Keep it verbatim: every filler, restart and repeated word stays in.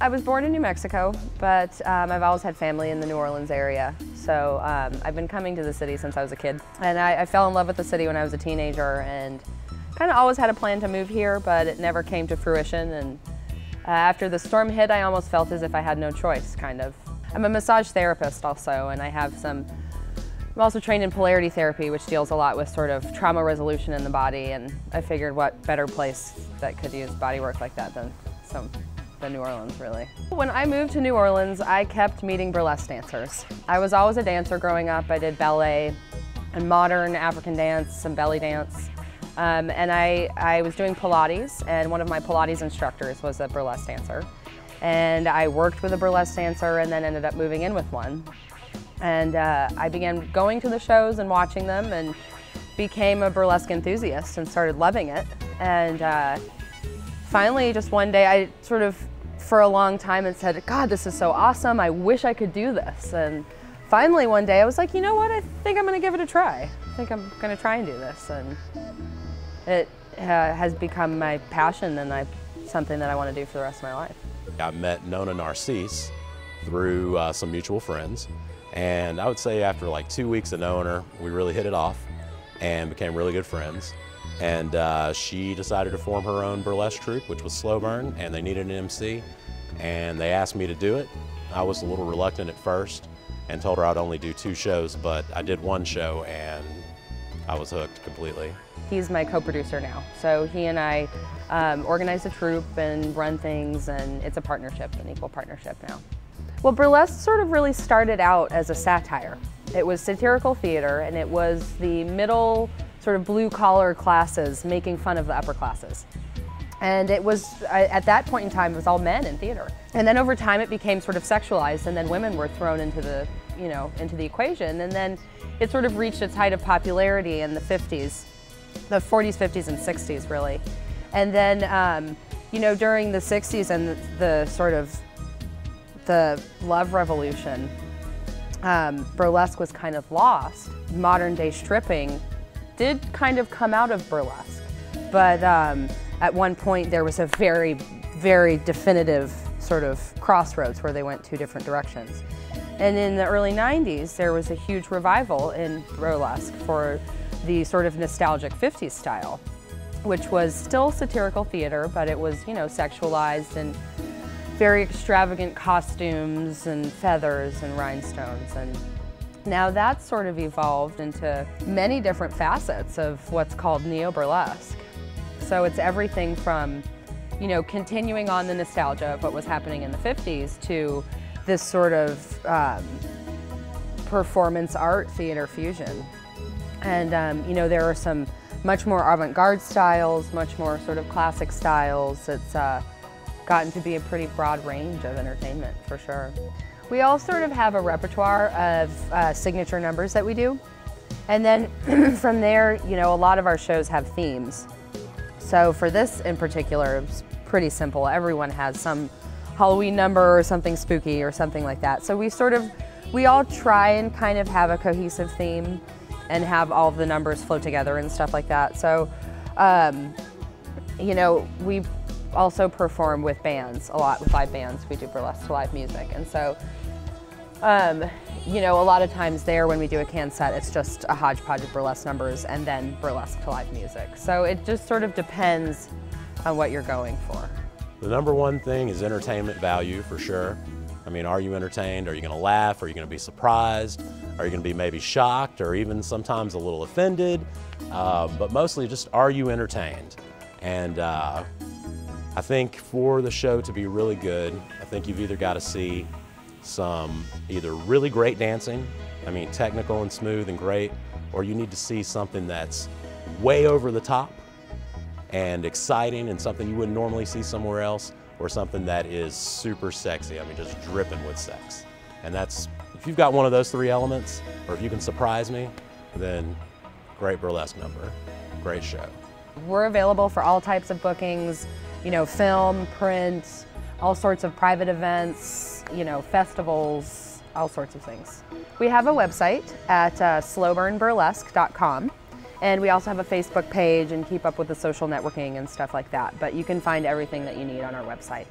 I was born in New Mexico, but um, I've always had family in the New Orleans area. So um, I've been coming to the city since I was a kid. And I, I fell in love with the city when I was a teenager and kind of always had a plan to move here, but it never came to fruition. And uh, after the storm hit, I almost felt as if I had no choice, kind of. I'm a massage therapist also, and I have some, I'm also trained in polarity therapy, which deals a lot with sort of trauma resolution in the body, and I figured what better place that could use body work like that than some, than New Orleans, really. When I moved to New Orleans, I kept meeting burlesque dancers. I was always a dancer growing up. I did ballet and modern African dance, some belly dance, um, and I, I was doing Pilates, and one of my Pilates instructors was a burlesque dancer. And I worked with a burlesque dancer and then ended up moving in with one. And uh, I began going to the shows and watching them and became a burlesque enthusiast and started loving it. And uh, finally, just one day, I sort of, for a long time, and said, God, this is so awesome. I wish I could do this. And finally, one day, I was like, you know what? I think I'm gonna give it a try. I think I'm gonna try and do this. And it uh, has become my passion and I, something that I wanna do for the rest of my life. I met Nona Narcisse through uh, some mutual friends, and I would say after like two weeks of knowing her, we really hit it off and became really good friends. And uh, she decided to form her own burlesque troupe, which was Slow Burn, and they needed an M C, and they asked me to do it. I was a little reluctant at first and told her I'd only do two shows, but I did one show and I was hooked completely. He's my co-producer now, so he and I um, organize the troupe and run things, and it's a partnership, an equal partnership now. Well, burlesque sort of really started out as a satire. It was satirical theater, and it was the middle sort of blue-collar classes making fun of the upper classes. And it was, at that point in time, it was all men in theater. And then over time it became sort of sexualized, and then women were thrown into the, you know, into the equation. And then it sort of reached its height of popularity in the fifties, the forties, fifties, and sixties, really. And then, um, you know, during the sixties and the, the sort of the love revolution, um, burlesque was kind of lost. Modern day stripping did kind of come out of burlesque, but um, at one point there was a very, very definitive sort of crossroads where they went two different directions. And in the early nineties, there was a huge revival in burlesque for the sort of nostalgic fifties style, which was still satirical theater, but it was, you know, sexualized and very extravagant costumes and feathers and rhinestones. And now that's sort of evolved into many different facets of what's called neo-burlesque. So it's everything from, you know, continuing on the nostalgia of what was happening in the fifties to this sort of um, performance art theater fusion. And, um, you know, there are some much more avant-garde styles, much more sort of classic styles. It's uh, gotten to be a pretty broad range of entertainment, for sure. We all sort of have a repertoire of uh, signature numbers that we do. And then from there, you know, a lot of our shows have themes. So for this in particular, it's pretty simple. Everyone has some Halloween number or something spooky or something like that. So we sort of, we all try and kind of have a cohesive theme and have all the numbers flow together and stuff like that. So, um, you know, we also perform with bands a lot, with live bands. We do burlesque to live music. And so, um, you know, a lot of times there when we do a can set, it's just a hodgepodge of burlesque numbers and then burlesque to live music. So it just sort of depends on what you're going for. The number one thing is entertainment value, for sure. I mean, are you entertained? Are you gonna laugh? Are you gonna be surprised? Are you gonna be maybe shocked or even sometimes a little offended? Uh, but mostly just, are you entertained? And uh, I think for the show to be really good, I think you've either gotta see some either really great dancing, I mean technical and smooth and great, or you need to see something that's way over the top and exciting and something you wouldn't normally see somewhere else, or something that is super sexy, I mean just dripping with sex. And that's, if you've got one of those three elements, or if you can surprise me, then great burlesque number, great show. We're available for all types of bookings, you know, film, print, all sorts of private events, you know, festivals, all sorts of things. We have a website at uh, slow burn burlesque dot com, and we also have a Facebook page and keep up with the social networking and stuff like that. But you can find everything that you need on our website.